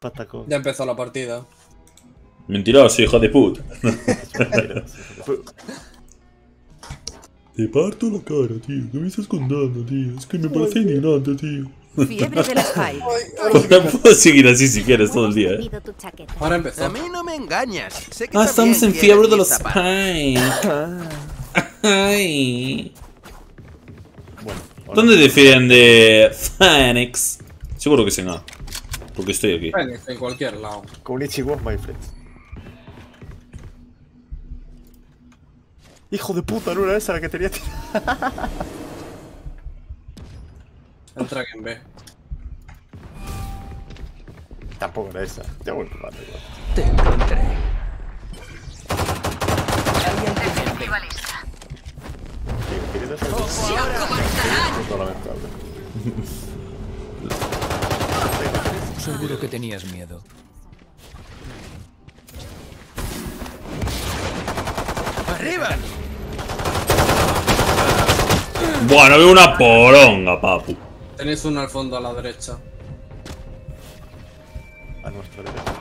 Patacón. Ya empezó la partida. Mentiroso, hijo de puta. Te parto la cara, tío. No me estás contando, tío. Es que me parece indignante, tío. Fiebre de las Fai. No puedo seguir así si quieres todo el día, ¿eh? Ahora empezó. A mí no me engañas. Sé que estamos en fiebre de los Fai. Ay. Bueno, ¿dónde defiende Phoenix? Seguro que se no. Porque estoy aquí. Phoenix en cualquier lado. Konnichiwa, my friends. Hijo de puta, no era esa la que tenía tirada. Entra en B. Tampoco era esa. Ya vuelvo a matar. Te encontré. Defensiva lista. Seguro que tenías miedo. ¡Arriba! Bueno, veo una poronga, papu. Tenéis uno al fondo a la derecha. A nuestra derecha.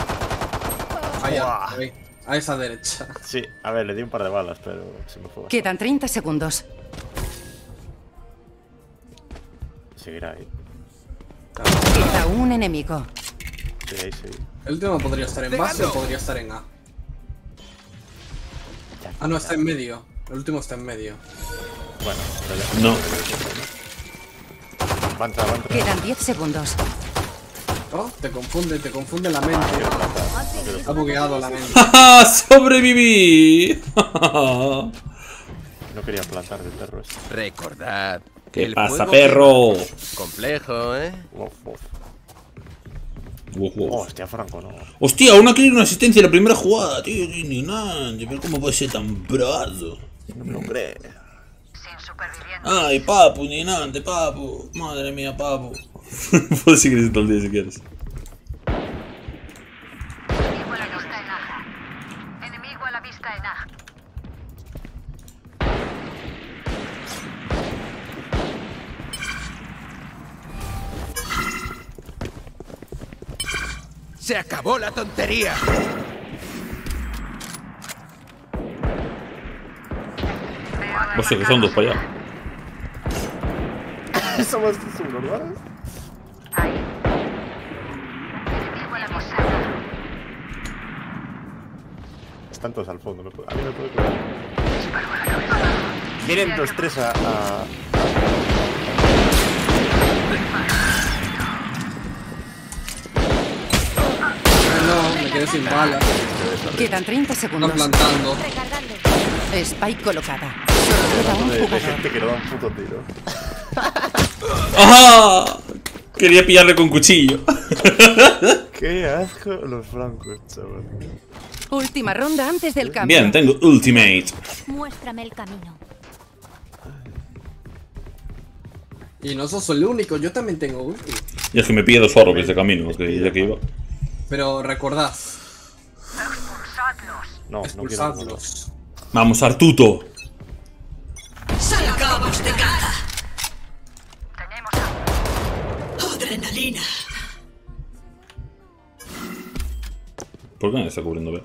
Ahí, ahí, a esa derecha. Sí, a ver, le di un par de balas, pero se me fue bastante. Quedan 30 segundos. Seguirá ahí. Queda un enemigo. Sí, ahí sí. El último podría estar en base o podría estar en A. Ah, no, está en medio. El último está en medio. Bueno, no. Va a entrar, va a entrar. Quedan 10 segundos. Oh, te confunde la mente. Ha bugueado la mente. ¡Sobreviví! No quería plantar de perro esto. Recordad. ¿Qué pasa, perro? Complejo, ¿eh? Wow, wow. Wow, wow. Oh, hostia, Franco, no. Hostia, aún ha querido una asistencia en la primera jugada, tío. Ni nada. ¿Cómo puede ser tan brado? No creo. Ay, papu, indignante, papu. Madre mía, papu. Puedes seguir todo el día si quieres. Enemigo a la vista en A. Enemigo a la vista en A. ¡Se acabó la tontería! Hostia, que son dos para allá. Somos uno, ¿no? Ahí. Enemigo a la posada. Están todos al fondo, a mí me puede cuidar. Disparo a la cabeza. Vienen los tres a... No, me quedé sin balas. Quedan 30 segundos. Están plantando. Spike colocada. Queda un jugador. Hay gente que no da un puto tiro. ¡Ajá! Quería pillarle con cuchillo. Qué asco los francos, chaval. Última ronda antes del cambio. Bien, tengo ultimate. Muéstrame el camino. Y no sos el único, yo también tengo ulti. Y es que me pide dos orbes de camino, ya que iba. Pero recordad. No, expulsadlos. Vamos, Artuto. Salgamos de casa. Adrenalina. ¿Por qué me está cubriendo B?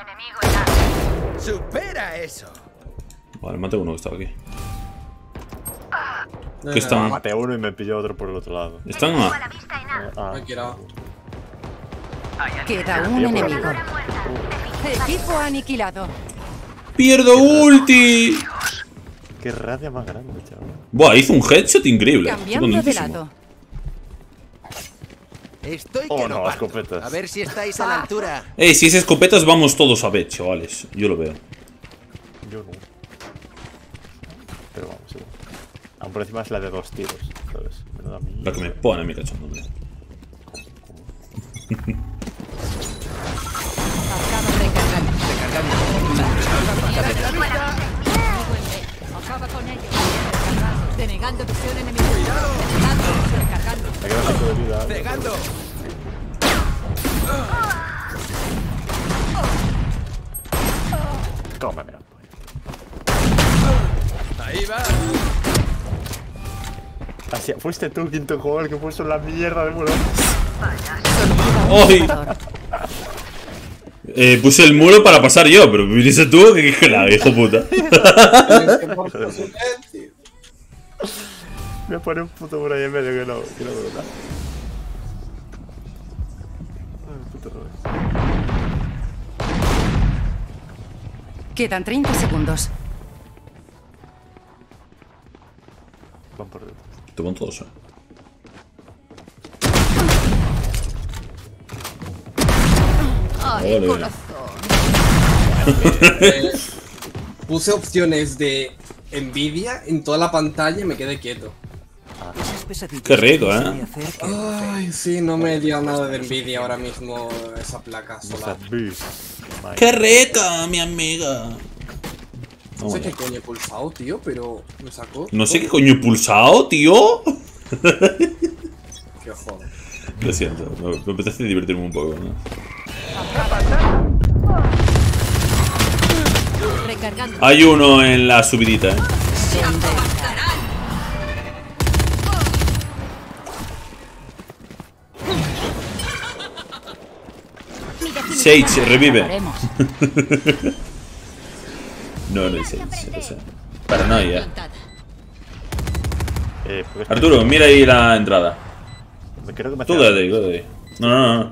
Enemigo ya. Supera eso. Vale, maté uno que estaba aquí. ¿Qué están? Maté uno y me pilló otro por el otro lado. ¿Están A? Queda un enemigo. Equipo aniquilado. ¡Pierdo ulti! Qué radia más grande, chaval. Buah, hizo un headshot increíble. Cambiando de lado. Estoy que no, escopetas. A ver si estáis a la altura. Si es escopetas, vamos todos a B, chavales. Yo lo veo. Yo no. Pero vamos, sí. Aún por encima es la de dos tiros, ¿sabes? La que me pone mi cachondo. Acaba con ellos. Denegando visión enemigo. Recargando. Pegando. Cómeme. Ahí va. gracia. Fuiste tú, quinto jugador, que puso la mierda de muro. ¡Oy! Puse el muro para pasar yo, pero viniste tú, que claro, hijo puta. Me pone un puto por ahí en medio que no me lo da. Quedan 30 segundos. Van por dentro. Te van todos, ¿eh? Ay, vale. Corazón. Puse opciones de envidia en toda la pantalla y me quedé quieto. Qué rico, ¿eh? Ay, sí, no me he liado nada de envidia ahora mismo esa placa solar. ¡Qué rico, mi amiga! No sé qué coño he pulsado, tío, pero me sacó. No sé qué coño he pulsado, tío. Qué joder. Lo siento, me apetece divertirme un poco, ¿no? Hay uno en la subidita, ¿eh? Sage, revive. No, no es Sage, o sea, paranoia. Arturo, mira ahí la entrada. Tú quédate ahí, quédate ahí. No, no, no.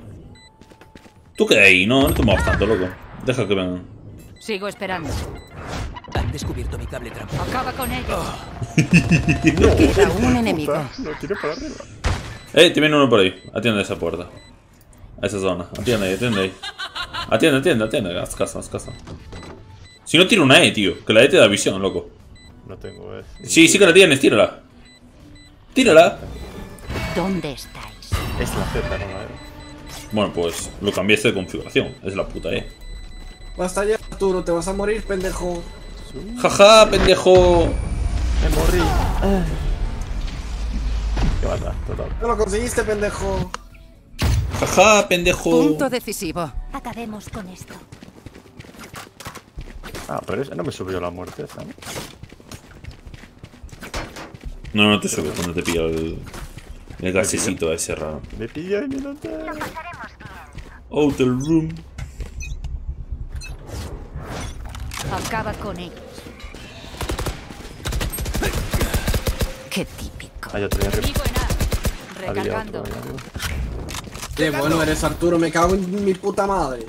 Tú quédate ahí, no, no te muevas tanto, loco. Deja que vengan. Sigo esperando. Han descubierto mi cable trampa. Acaba con ellos. No, queda un enemigo. No tiro para arriba. Te viene uno por ahí. Atiende esa puerta. A esa zona. Atiende ahí, atiende ahí. Atiende, atiende, atiende. Haz caso, haz caso. Si no, tira una E, tío. Que la E te da visión, loco. No tengo E. Sí, sí que la tienes, tírala. Tírala. ¿Dónde estáis? Es la Z, no la E. Bueno, pues lo cambiaste de configuración. Es la puta E. Basta ya, Arturo. Te vas a morir, pendejo. Jaja, pendejo. Me morí. Qué banda, total. No lo conseguiste, pendejo. Jaja, pendejo. Punto decisivo. Acabemos con esto. Ah, pero esa no me subió la muerte, ¿sabes? No, no te sube cuando te pilla el gasecito ese raro. Me pilla en el hotel. Lo pasaremos bien. Hotel room. Acaba con ellos. Qué típico. Hay otro arriba. Recargando. Había otro arriba. Qué bueno eres, Arturo, me cago en mi puta madre.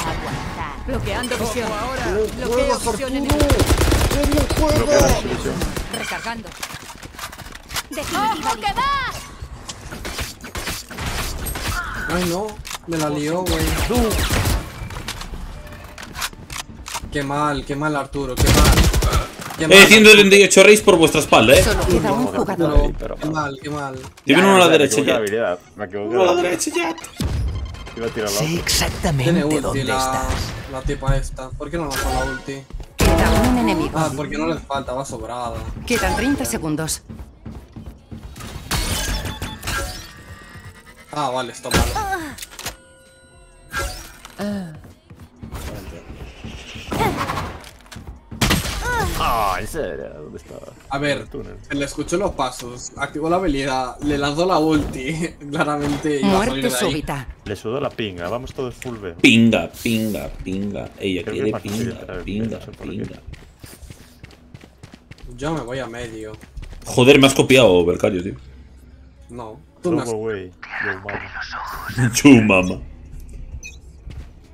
Aguanta. Bloqueando visión. Bloqueo visión en el juego. Recargando. ¡Ojo que va! Ay no, me la lió, güey. Qué mal, Arturo, qué mal. 138 rays por vuestra espalda, ¿eh? Solo queda un jugador. Qué mal, qué mal. Te viene uno a la derecha ya. Uno a la derecha ya. Iba a tirar la ulti. Sé exactamente dónde estás. La tipa esta. ¿Por qué no lanzó la ulti? Queda un enemigo. Ah, porque no les falta, va sobrada. Quedan 30 segundos. Ah, vale, está mal. Ah, en serio, ¿dónde estaba? A ver, le escucho los pasos, activó la habilidad, le lanzó la ulti, claramente iba a salir de ahí. Le sudó la pinga, vamos todos full B. Pinga, pinga, pinga, ella quiere pinga, pinga, pinga. Yo me voy a medio. Joder, me has copiado, Bercario, tío. No, tú no has copiado. Chu mama.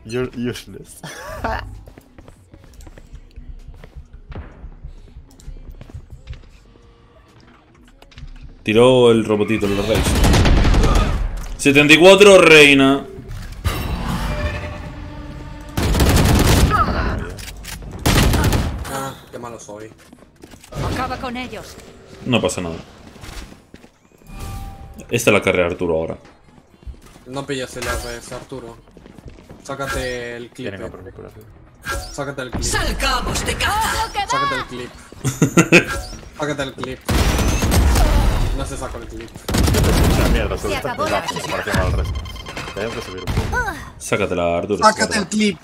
You're useless. Tiró el robotito, los reyes. 74, Reyna. Ah, qué malo soy. Acaba con ellos. No pasa nada. Esta es la carrera de Arturo ahora. No pillas el ABS, Arturo. Sácate el clip. Sácate el clip. ¡Salgamos de casa! Sácate el clip. Sácate el clip. No se sacó el clip. Se acabó la vida. Sácatela, Arturo. Sácate el clip.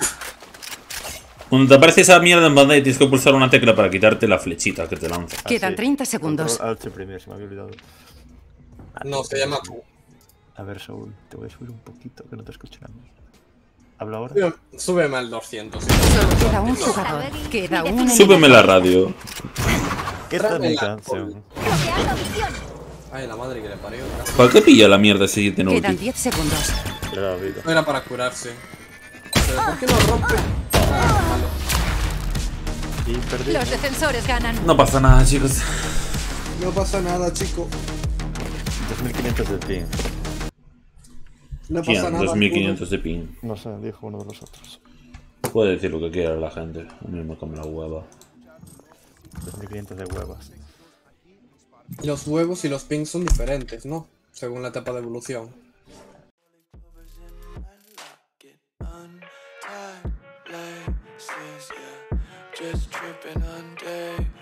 Cuando te aparece esa mierda en pantalla tienes que pulsar una tecla para quitarte la flechita que te lanza. Quedan 30 segundos. Alt-Primer, se me había olvidado. No, se llama Q. A ver, Saúl, te voy a subir un poquito que no te escucho nada. ¿Habla ahora? Súbeme al 200. ¿Sí? Queda un jugador. Queda uno. Súbeme la radio. ¿Qué tal mi canción? Ay, la madre que le parió. ¿Para qué pilla la mierda ese 7 no? Quedan 10 segundos. Le da vida. No era para curarse. Pero ¿por qué lo rompe? Y perdí. Los defensores ganan. No pasa nada, chicos. No pasa nada, chico. 2500 de ping. No pasa nada. 2500 de ping. No sé, dijo uno de los otros. Puede decir lo que quiera la gente. A mí me come la hueva. 2500 de huevas. Los huevos y los pings son diferentes, ¿no? Según la etapa de evolución. Just tripping on day.